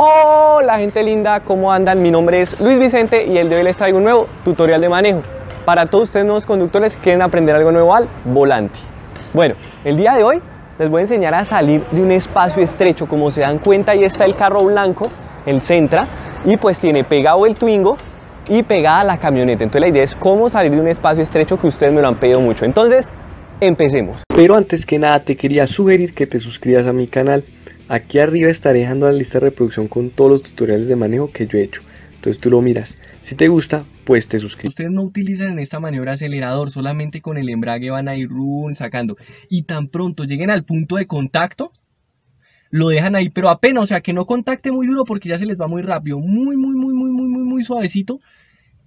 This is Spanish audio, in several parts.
Hola gente linda, ¿cómo andan? Mi nombre es Luis Vicente y el de hoy les traigo un nuevo tutorial de manejo para todos ustedes nuevos conductores que quieren aprender algo nuevo al volante. Bueno, el día de hoy les voy a enseñar a salir de un espacio estrecho. Como se dan cuenta, ahí está el carro blanco, el Sentra, y pues tiene pegado el Twingo y pegada la camioneta. Entonces la idea es cómo salir de un espacio estrecho, que ustedes me lo han pedido mucho. Entonces empecemos. Pero antes que nada te quería sugerir que te suscribas a mi canal. Aquí arriba estaré dejando la lista de reproducción con todos los tutoriales de manejo que yo he hecho. Entonces tú lo miras, si te gusta pues te suscribes. Ustedes no utilizan en esta maniobra acelerador, solamente con el embrague van a ir sacando. Y tan pronto lleguen al punto de contacto, lo dejan ahí, pero apenas, o sea que no contacte muy duro porque ya se les va muy rápido. Muy suavecito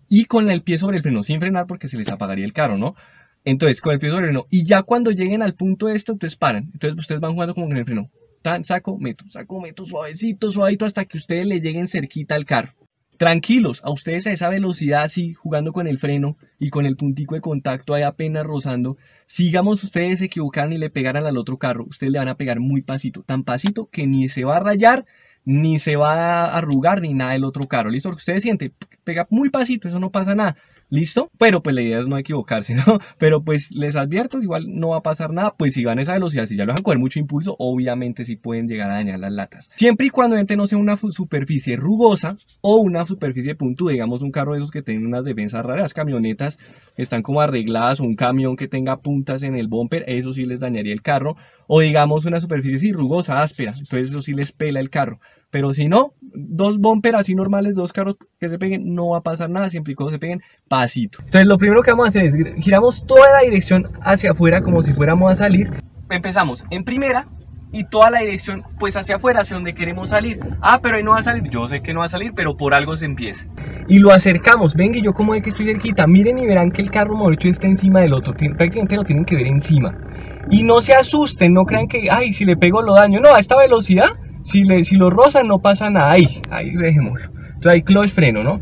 y con el pie sobre el freno, sin frenar porque se les apagaría el carro, ¿no? Entonces con el pie sobre el freno y ya cuando lleguen al punto de esto, entonces paran. Entonces ustedes van jugando como con el freno. Tan, saco, meto, suavecito hasta que ustedes le lleguen cerquita al carro. Tranquilos, a ustedes a esa velocidad así, jugando con el freno y con el puntico de contacto ahí apenas rozando. Sigamos, ustedes se equivocaron y le pegaran al otro carro, ustedes le van a pegar muy pasito, tan pasito que ni se va a rayar, ni se va a arrugar, ni nada del otro carro. ¿Listo? Porque ustedes sienten, pega muy pasito, eso no pasa nada. ¿Listo? Pero pues la idea es no equivocarse, ¿no? Pero pues les advierto, igual no va a pasar nada. Pues si van a esa velocidad, si ya lo van a coger mucho impulso, obviamente sí pueden llegar a dañar las latas. Siempre y cuando no sea una superficie rugosa o una superficie puntuda, digamos un carro de esos que tienen unas defensas raras, las camionetas están como arregladas, o un camión que tenga puntas en el bumper, eso sí les dañaría el carro. O digamos una superficie sí rugosa, áspera, entonces eso sí les pela el carro. Pero si no, dos bumper así normales, dos carros que se peguen, no va a pasar nada, siempre y cuando se peguen pasito. Entonces lo primero que vamos a hacer es giramos toda la dirección hacia afuera como si fuéramos a salir. Empezamos en primera y toda la dirección pues hacia afuera, hacia donde queremos salir. Ah, pero ahí no va a salir, yo sé que no va a salir, pero por algo se empieza. Y lo acercamos, venga, y yo como de que estoy cerquita, miren y verán que el carro morocho está encima del otro, prácticamente lo tienen que ver encima. Y no se asusten, no crean que, ay, si le pego lo daño, no, a esta velocidad. Si lo rozan no pasa nada, ahí dejémoslo. Entonces ahí clutch, freno, ¿no?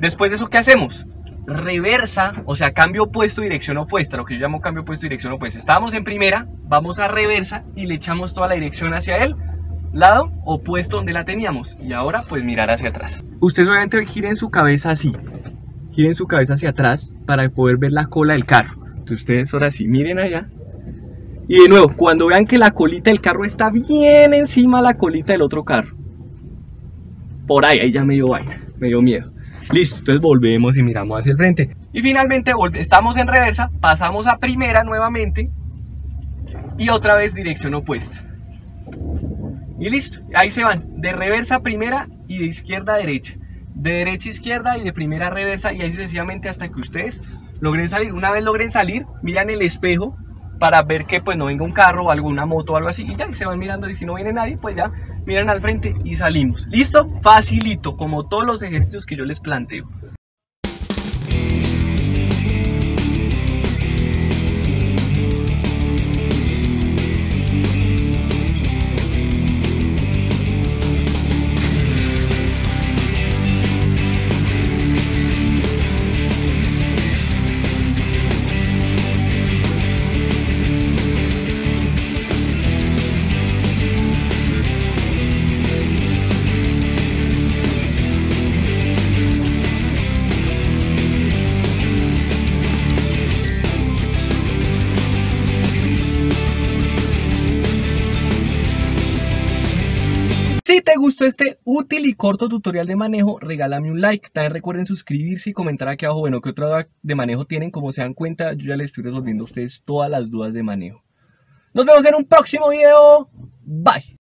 Después de eso, ¿qué hacemos? Reversa, o sea, cambio opuesto, dirección opuesta, lo que yo llamo cambio opuesto, dirección opuesta. Estábamos en primera, vamos a reversa y le echamos toda la dirección hacia el lado opuesto donde la teníamos. Y ahora, pues mirar hacia atrás. Ustedes obviamente giren su cabeza así, giren su cabeza hacia atrás para poder ver la cola del carro. Entonces ustedes ahora sí, miren allá. Y de nuevo, cuando vean que la colita del carro está bien encima de la colita del otro carro. Por ahí ya me dio vaina, me dio miedo. Listo, entonces volvemos y miramos hacia el frente. Y finalmente estamos en reversa, pasamos a primera nuevamente. Y otra vez dirección opuesta. Y listo, ahí se van, de reversa a primera y de izquierda a derecha. De derecha a izquierda y de primera a reversa y ahí sucesivamente hasta que ustedes logren salir. Una vez logren salir, miran el espejo para ver que pues no venga un carro o alguna moto o algo así, y ya, y se van mirando, y si no viene nadie, pues ya miran al frente y salimos. ¿Listo? Facilito, como todos los ejercicios que yo les planteo. Si te gustó este útil y corto tutorial de manejo, regálame un like. También recuerden suscribirse y comentar aquí abajo, bueno, qué otra duda de manejo tienen. Como se dan cuenta, yo ya les estoy resolviendo a ustedes todas las dudas de manejo. Nos vemos en un próximo video. Bye.